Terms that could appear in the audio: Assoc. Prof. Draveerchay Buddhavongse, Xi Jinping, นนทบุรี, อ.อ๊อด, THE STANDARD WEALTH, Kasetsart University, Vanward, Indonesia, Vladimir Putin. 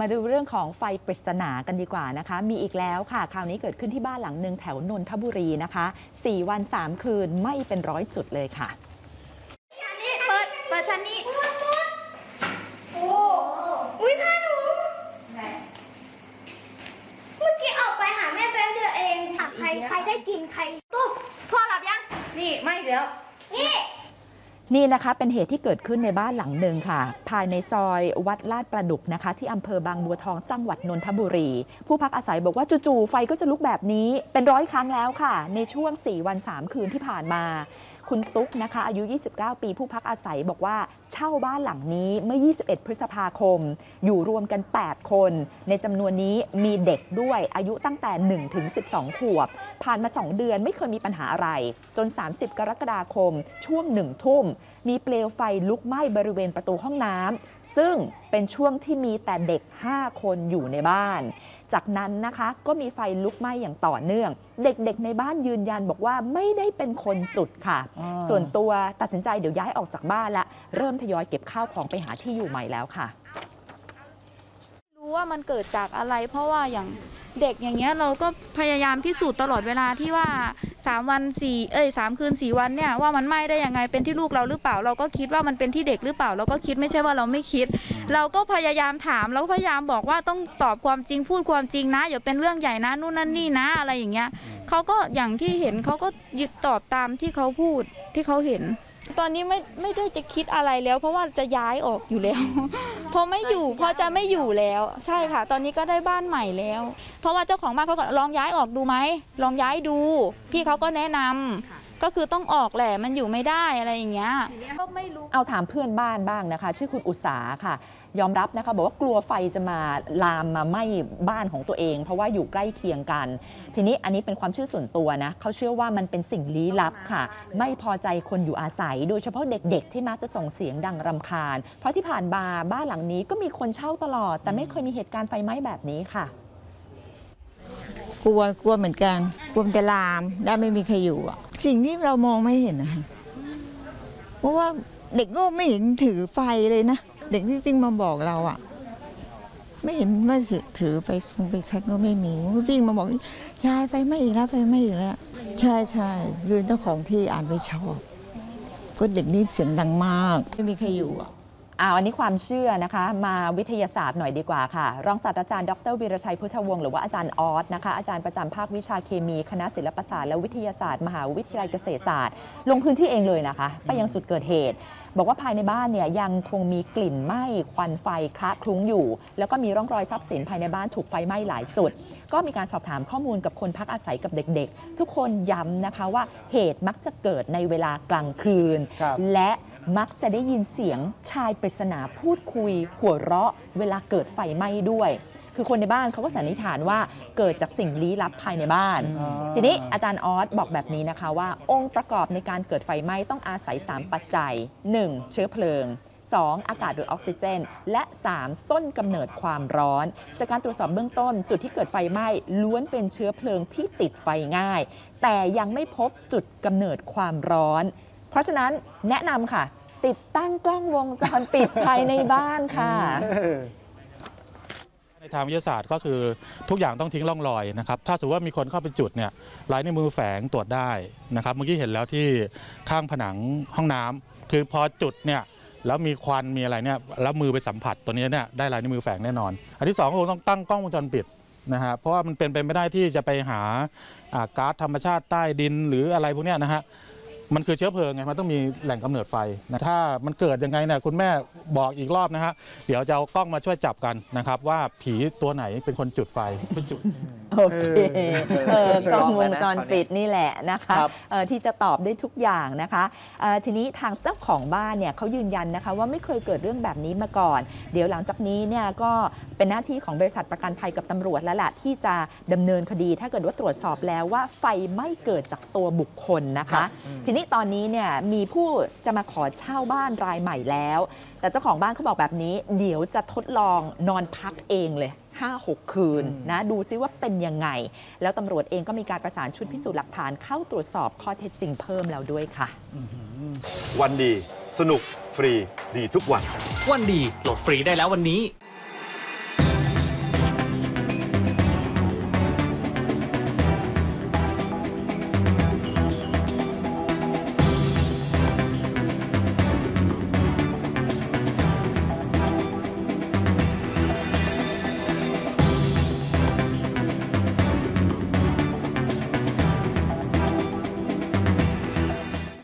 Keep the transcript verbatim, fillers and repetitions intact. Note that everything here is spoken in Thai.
มาดูเรื่องของไฟปริศนากันดีกว่านะคะมีอีกแล้วค่ะคราวนี้เกิดขึ้นที่บ้านหลังหนึ่งแถวนนทบุรีนะคะสี่วันสามคืนไม่เป็นร้อยจุดเลยค่ะชั้นนี้เปิดเปิดชั้นนี้โอ้อุ้ยผ้าหนูเมื่อกี้ออกไปหาแม่แป๊บเดียวเองใครใครได้กินใครตุ๊บพ่อหลับยังนี่ไม่เดี๋ยวนี่นี่นะคะเป็นเหตุที่เกิดขึ้นในบ้านหลังหนึ่งค่ะภายในซอยวัดลาดประดุกนะคะที่อำเภอบางบัวทองจังหวัดนนทบุรีผู้พักอาศัยบอกว่าจู่ๆไฟก็จะลุกแบบนี้เป็นร้อยครั้งแล้วค่ะในช่วงสี่วันสามคืนที่ผ่านมาคุณตุ๊กนะคะอายุยี่สิบเก้าปีผู้พักอาศัยบอกว่าเช่าบ้านหลังนี้เมื่อยี่สิบเอ็ดพฤษภาคมอยู่รวมกันแปดคนในจำนวนนี้มีเด็กด้วยอายุตั้งแต่ หนึ่งถึงสิบสองขวบผ่านมาสองเดือนไม่เคยมีปัญหาอะไรจนสามสิบกรกฎาคมช่วงหนึ่งทุ่มมีเปลวไฟลุกไหม้บริเวณประตูห้องน้ำซึ่งเป็นช่วงที่มีแต่เด็กห้าคนอยู่ในบ้านจากนั้นนะคะก็มีไฟลุกไหม้อย่างต่อเนื่องเด็กๆในบ้านยืนยันบอกว่าไม่ได้เป็นคนจุดค่ะส่วนตัวตัดสินใจเดี๋ยวย้ายออกจากบ้านละเริ่มทยอยเก็บข้าวของไปหาที่อยู่ใหม่แล้วค่ะรู้ว่ามันเกิดจากอะไรเพราะว่าอย่างเด็กอย่างเงี้ยเราก็พยายามพิสูจน์ตลอดเวลาที่ว่าสามวันสี่เอ้ยสามคืนสี่วันเนี่ยว่ามันไหม้ได้ยังไงเป็นที่ลูกเราหรือเปล่าเราก็คิดว่ามันเป็นที่เด็กหรือเปล่าเราก็คิดไม่ใช่ว่าเราไม่คิดเราก็พยายามถามเราพยายามบอกว่าต้องตอบความจริงพูดความจริงนะอย่าเป็นเรื่องใหญ่นะนู่นนั่นนี่นะอะไรอย่างเงี้ยเขาก็อย่างที่เห็นเขาก็ยึดตอบตามที่เขาพูดที่เขาเห็นตอนนี้ไม่ไม่ได้จะคิดอะไรแล้วเพราะว่าจะย้ายออกอยู่แล้วพอไม่อยู่พอจะไม่อยู่แล้วใช่ค่ะตอนนี้ก็ได้บ้านใหม่แล้วเพราะว่าเจ้าของบ้านเขาก็ลองย้ายออกดูไหมลองย้ายดูพี่เขาก็แนะนำก็คือต้องออกแหละมันอยู่ไม่ได้อะไรอย่างเงี้ยก็ไม่รู้เอาถามเพื่อนบ้านบ้างนะคะชื่อคุณอุษาค่ะยอมรับนะคะบอกว่ากลัวไฟจะมาลามมาไหม้บ้านของตัวเองเพราะว่าอยู่ใกล้เคียงกันทีนี้อันนี้เป็นความเชื่อส่วนตัวนะเขาเชื่อว่ามันเป็นสิ่งลี้ลับค่ะไม่พอใจคนอยู่อาศัยโดยเฉพาะเด็กๆที่มักจะส่งเสียงดังรำคาญเพราะที่ผ่านมาบ้านหลังนี้ก็มีคนเช่าตลอดแต่ไม่เคยมีเหตุการณ์ไฟไหม้แบบนี้ค่ะกลัวกลัวเหมือนกันกลัวจะลามได้ไม่มีใครอยู่อ่ะสิ่งที่เรามองไม่เห็นนะคะเพราะว่าเด็กก็ไม่เห็นถือไฟเลยนะเด็กที่วิ่งมาบอกเราอ่ะไม่เห็นไม่ถือไฟไฟแช็กก็ไม่มีวิ่งมาบอกยายไฟไหม้อีกแล้วไฟไหม้อีกแล้วใช่ใช่ยืนเจ้าของที่อ่านไม่ชอบก็เด็กนี่เสียงดังมากไม่มีใครอยู่อ่ะเอาอันนี้ความเชื่อนะคะมาวิทยาศาสตร์หน่อยดีกว่าค่ะรองศาสตราจารย์ดรวีรชัยพุทธวงศ์หรือว่าอาจารย์ออสนะคะอาจารย์ประจำภาควิชาเคมีคณะศิลปศาสตร์และวิทยาศาสตร์มหาวิทยาลัยเกษตรศาสตร์ลงพื้นที่เองเลยนะคะไปยังจุดเกิดเหตุบอกว่าภายในบ้านเนี่ยยังคงมีกลิ่นไหม้ควันไฟคละคลุ้งอยู่แล้วก็มีร่องรอยทรัพย์สินภายในบ้านถูกไฟไหม้หลายจุดก็มีการสอบถามข้อมูลกับคนพักอาศัยกับเด็กๆทุกคนย้ำนะคะว่าเหตุมักจะเกิดในเวลากลางคืนและมักจะได้ยินเสียงชายปริศนาพูดคุยหัวเราะเวลาเกิดไฟไหม้ด้วยคือคนในบ้านเขาก็สันนิษฐานว่าเกิดจากสิ่งลี้ลับภายในบ้านทีนี้อาจารย์ออสบอกแบบนี้นะคะว่าองค์ประกอบในการเกิดไฟไหม้ต้องอาศัยสามปัจจัยหนึ่งเชื้อเพลิงสองอากาศหรือออกซิเจนและสามต้นกำเนิดความร้อนจากการตรวจสอบเบื้องต้นจุดที่เกิดไฟไหม้ล้วนเป็นเชื้อเพลิงที่ติดไฟง่ายแต่ยังไม่พบจุดกำเนิดความร้อนเพราะฉะนั้นแนะนำค่ะติดตั้งกล้องวงจรปิดภายในบ้านค่ะทางวิทยาศาสตร์ก็คือทุกอย่างต้องทิ้งร่องรอยนะครับถ้าสมมติว่ามีคนเข้าไปจุดเนี่ยลายนิ้วมือแฝงตรวจได้นะครับเมื่อกี้เห็นแล้วที่ข้างผนังห้องน้ำคือพอจุดเนี่ยแล้วมีควันมีอะไรเนี่ยแล้วมือไปสัมผัสตัวนี้เนี่ยได้ลายนิ้วมือแฝงแน่นอนอันที่สองเราต้องตั้งกล้องวงจรปิดนะฮะเพราะว่ามันเป็นไปไม่ได้ที่จะไปหาก๊าซธรรมชาติใต้ดินหรืออะไรพวกเนี้ยนะฮะมันคือเชื้อเพลิงไงมันต้องมีแหล่งกำเนิดไฟนะถ้ามันเกิดยังไงเนี่ยคุณแม่บอกอีกรอบนะฮะเดี๋ยวจะเอากล้องมาช่วยจับกันนะครับว่าผีตัวไหนเป็นคนจุดไฟเป็นจุดโอเคเออกล้องวงจรปิดนี่แหละนะคะที่จะตอบได้ทุกอย่างนะคะทีนี้ทางเจ้าของบ้านเนี่ยเขายืนยันนะคะว่าไม่เคยเกิดเรื่องแบบนี้มาก่อนเดี๋ยวหลังจากนี้เนี่ยก็เป็นหน้าที่ของบริษัทประกันภัยกับตำรวจแล้วแหละที่จะดำเนินคดีถ้าเกิดว่าตรวจสอบแล้วว่าไฟไม่เกิดจากตัวบุคคลนะคะทีนี้ตอนนี้เนี่ยมีผู้จะมาขอเช่าบ้านรายใหม่แล้วแต่เจ้าของบ้านเขาบอกแบบนี้เดี๋ยวจะทดลองนอนพักเองเลย ห้าหกคืนนะดูซิว่าเป็นยังไงแล้วตำรวจเองก็มีการประสานชุดพิสูจน์หลักฐานเข้าตรวจสอบข้อเท็จจริงเพิ่มแล้วด้วยค่ะวันดีสนุกฟรีดีทุกวันวันดีโหลดฟรีได้แล้ววันนี้